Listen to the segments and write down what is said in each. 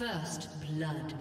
First blood.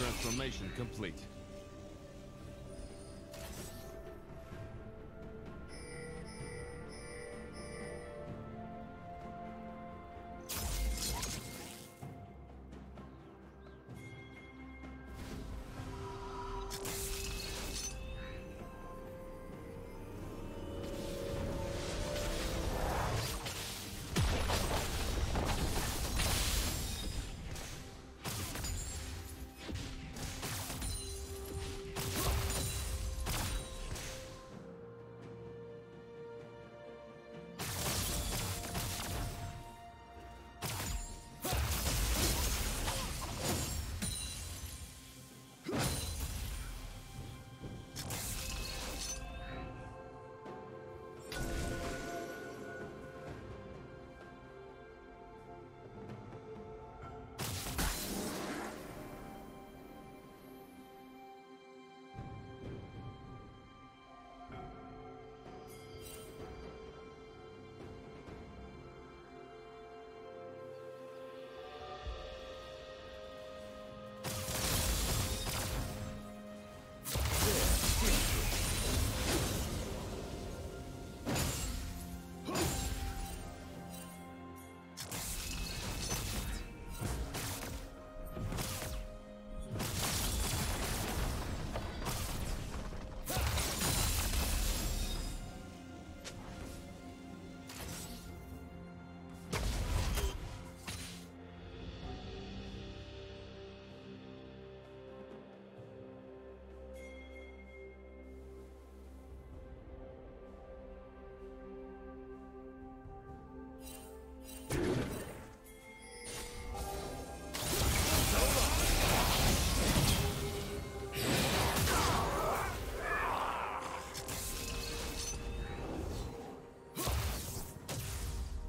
Transformation complete.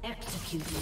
Executed.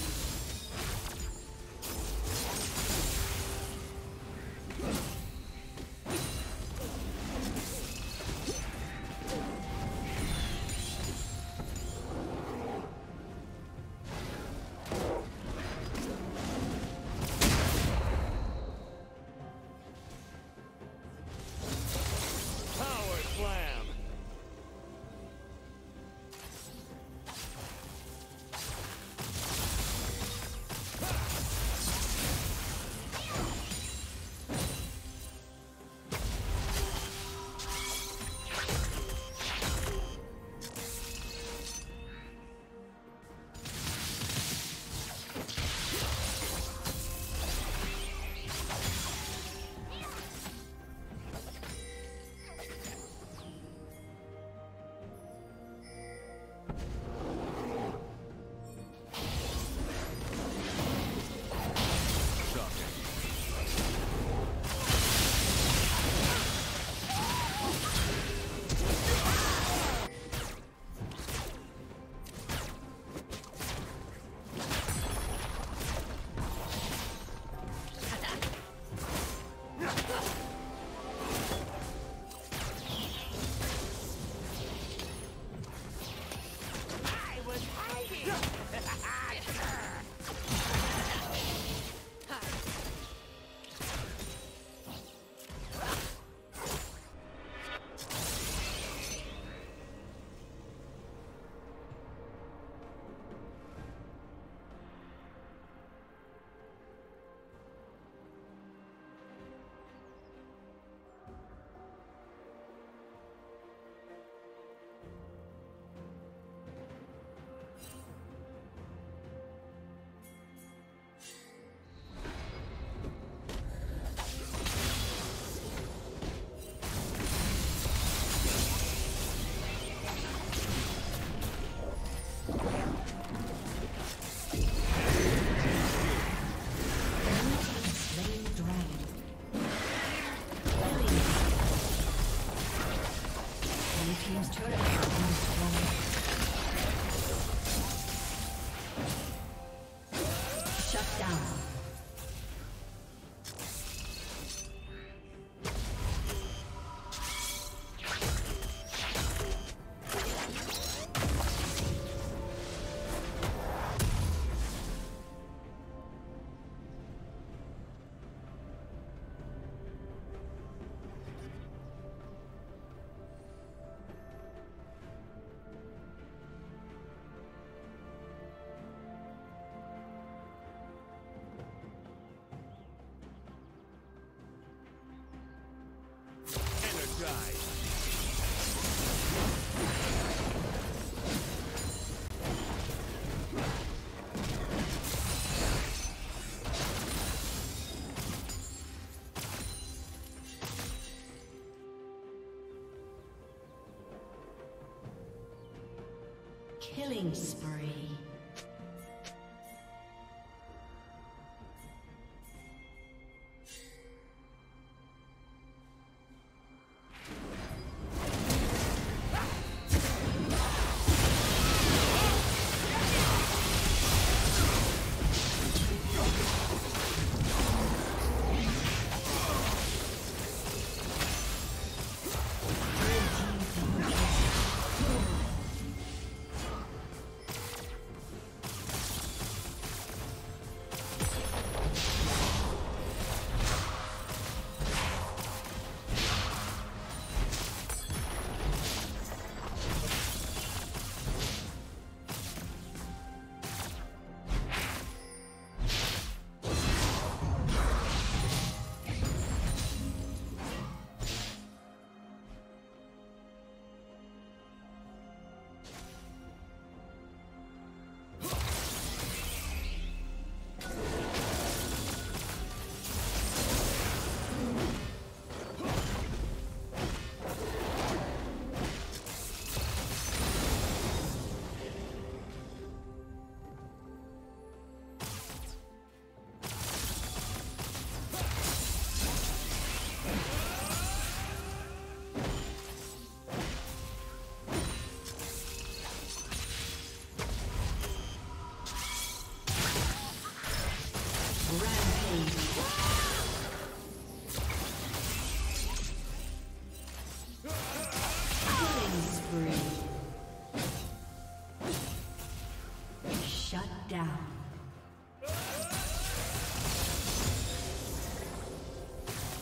Killing spree.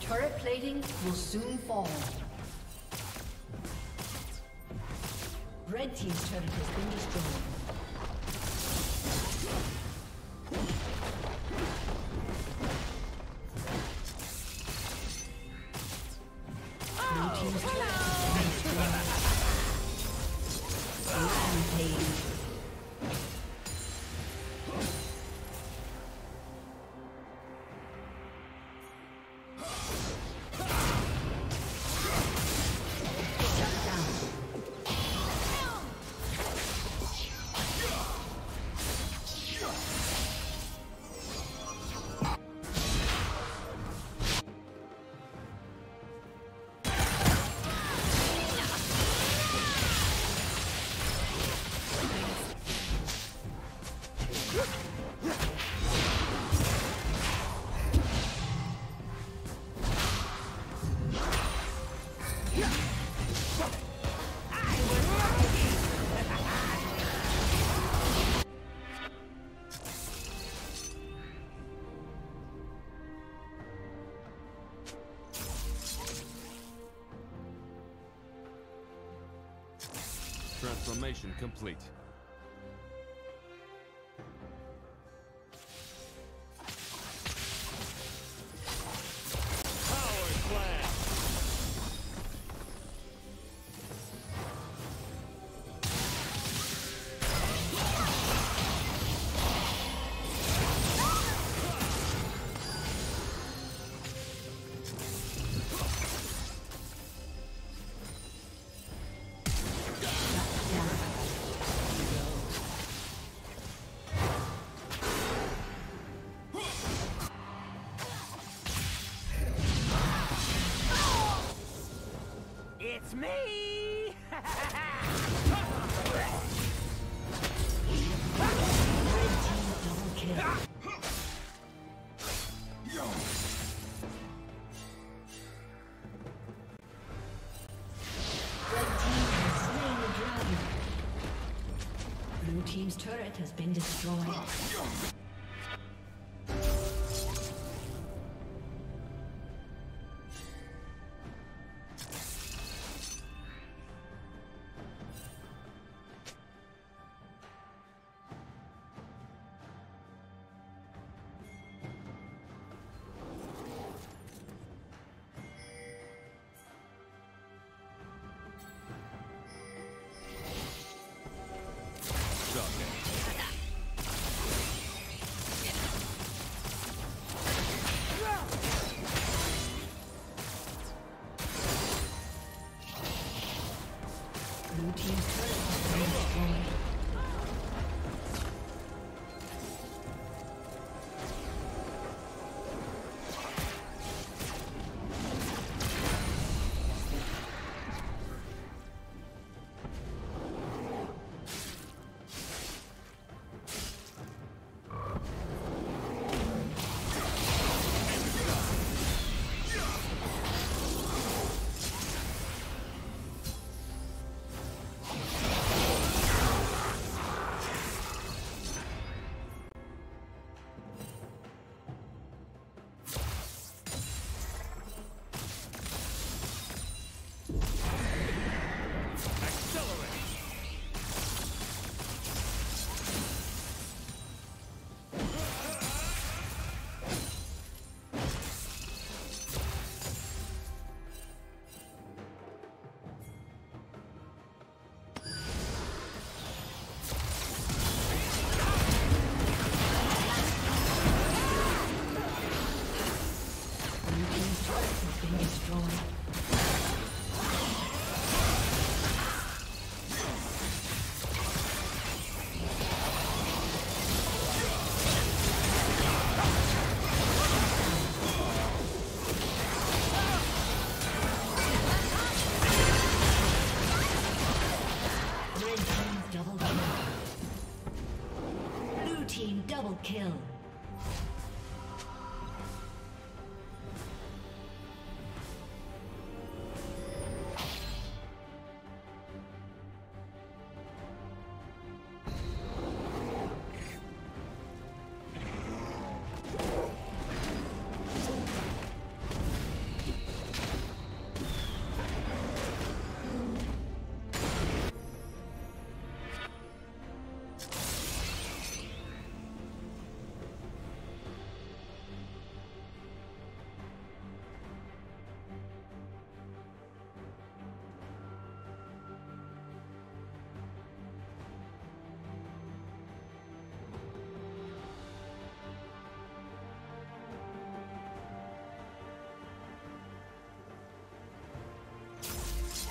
Turret plating will soon fall. Red team's turret has been destroyed. Transformation complete. It's me! Red team double kill. Blue team's turret has been destroyed. Kill.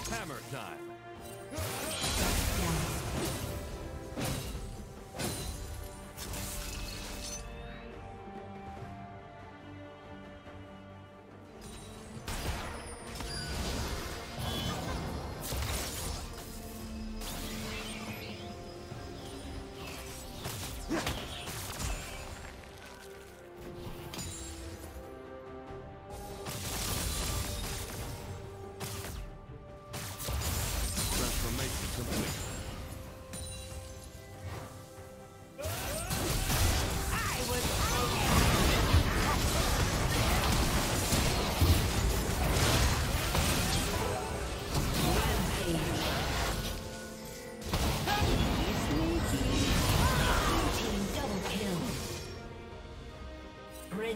Hammer time.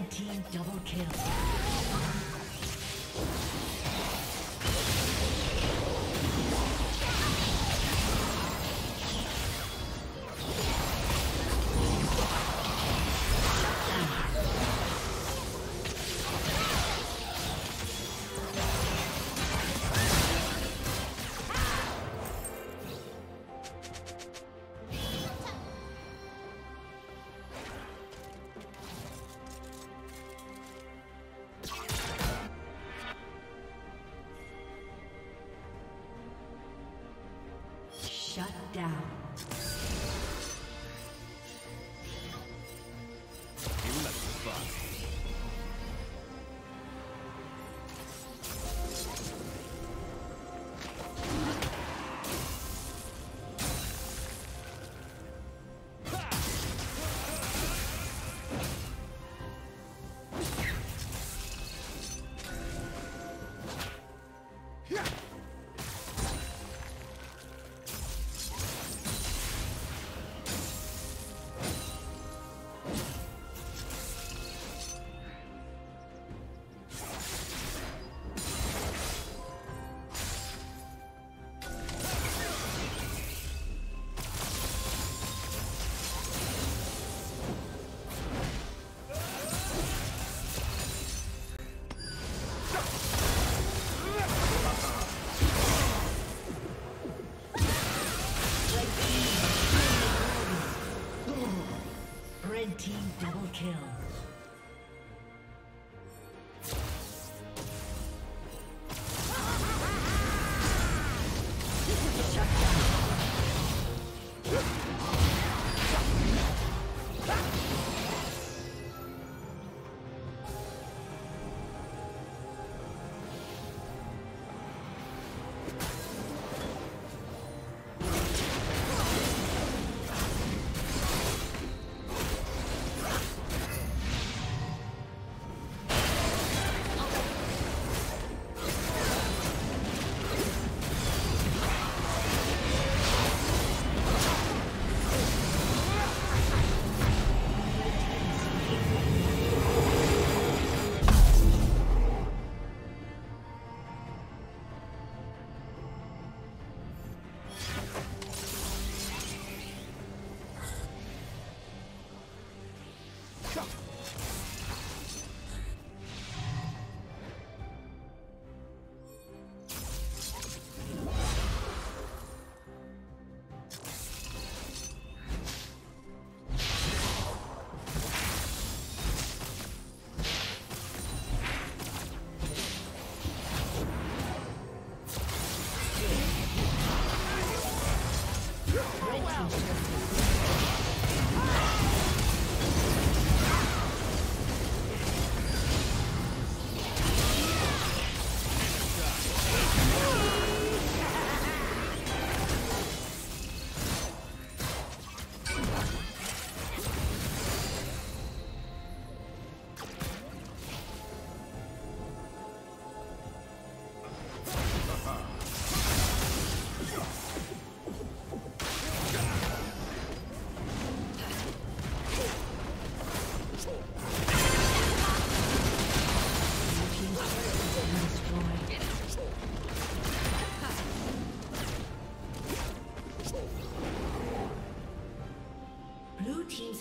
Team double kill. Red team double kill.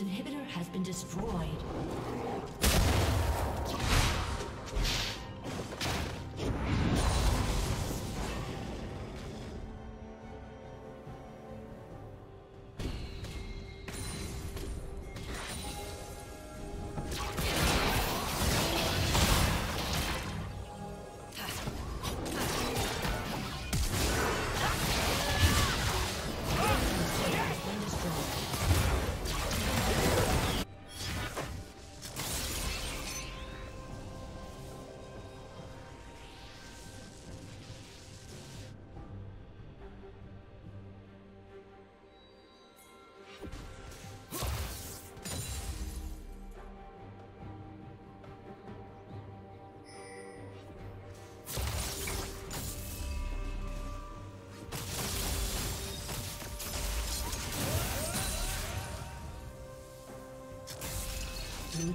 Inhibitor has been destroyed. Blue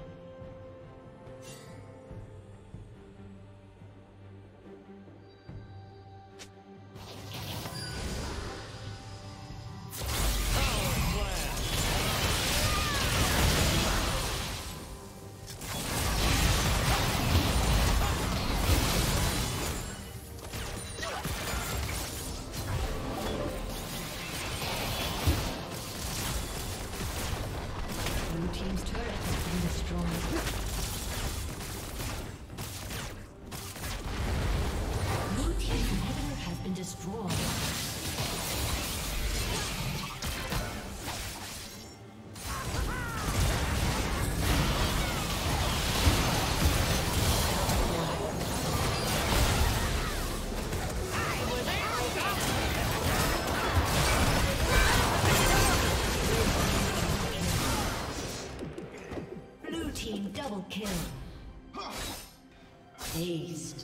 Kill. Aced.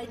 Red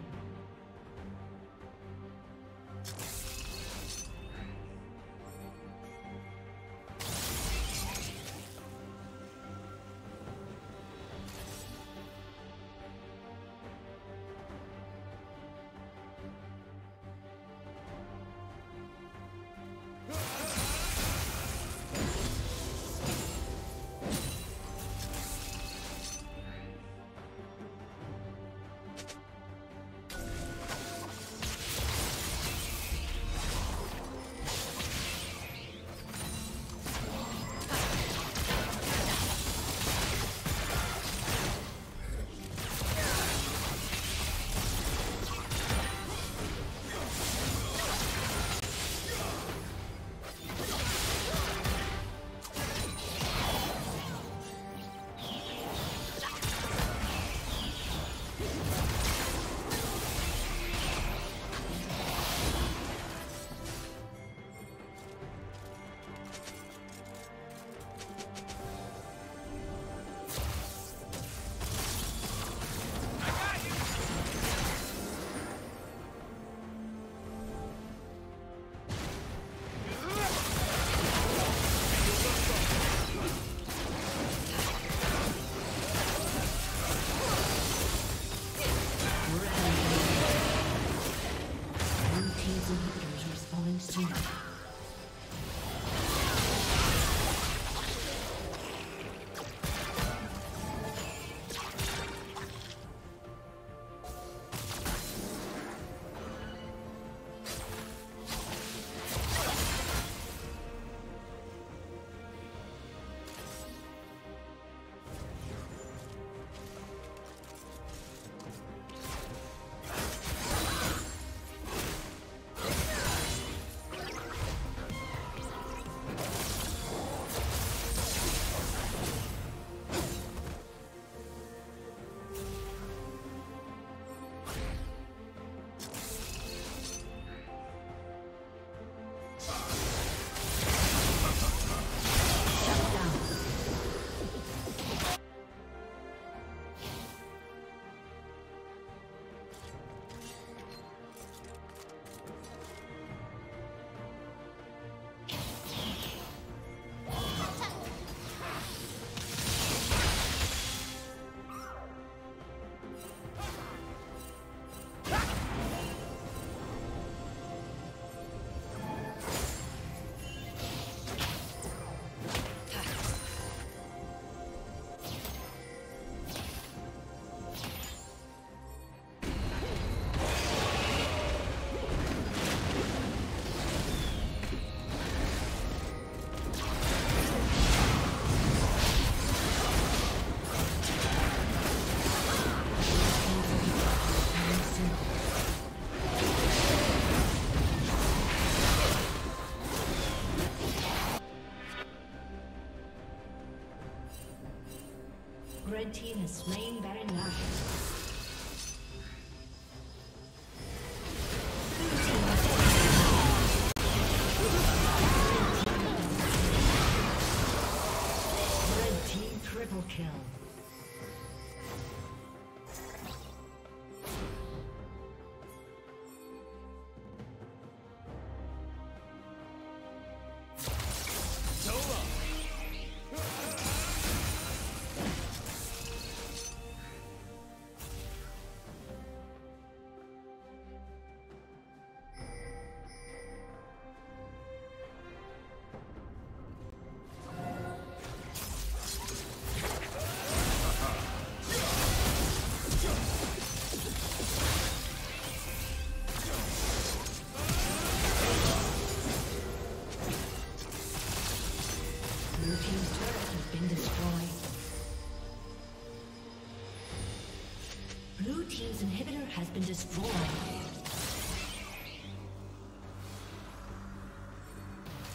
Red team has slain Baron Nashor. Has been destroyed.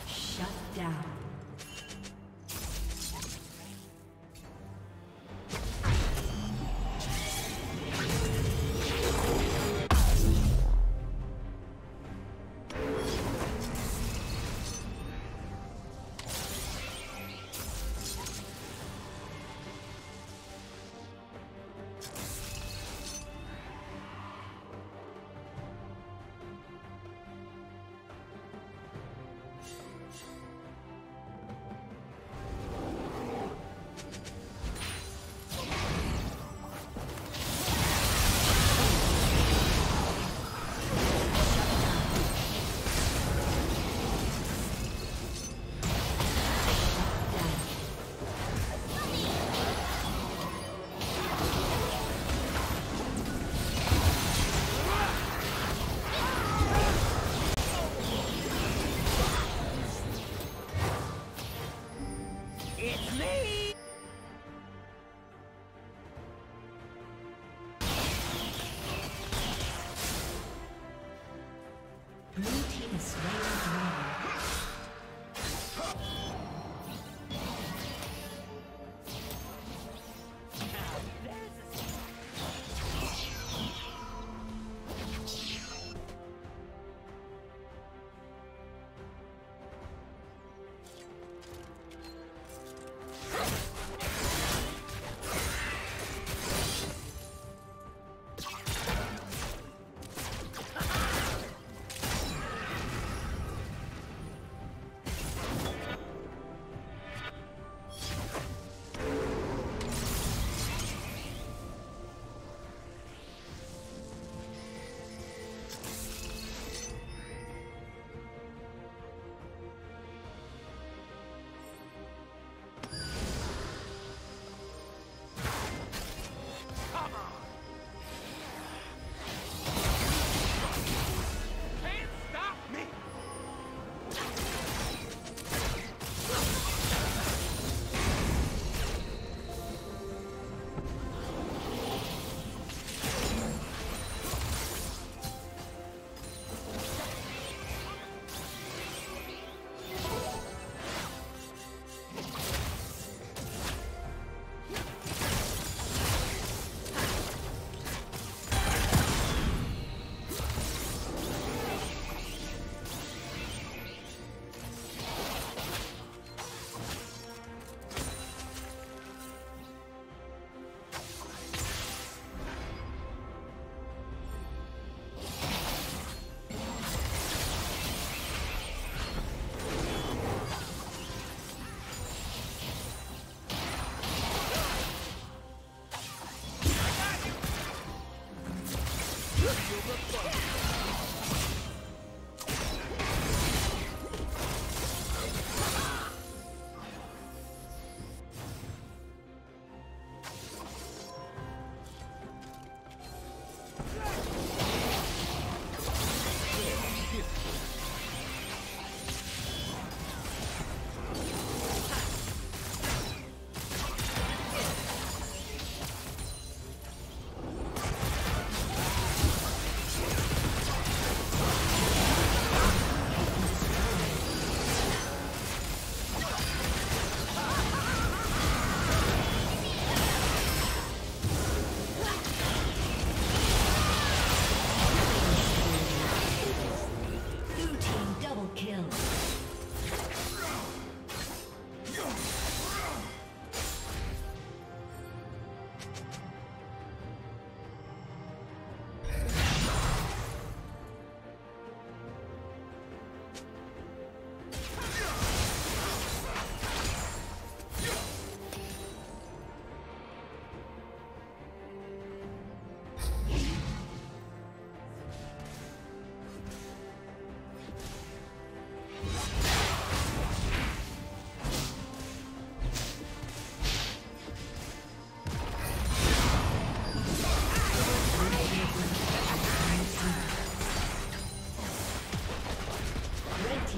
Shut down.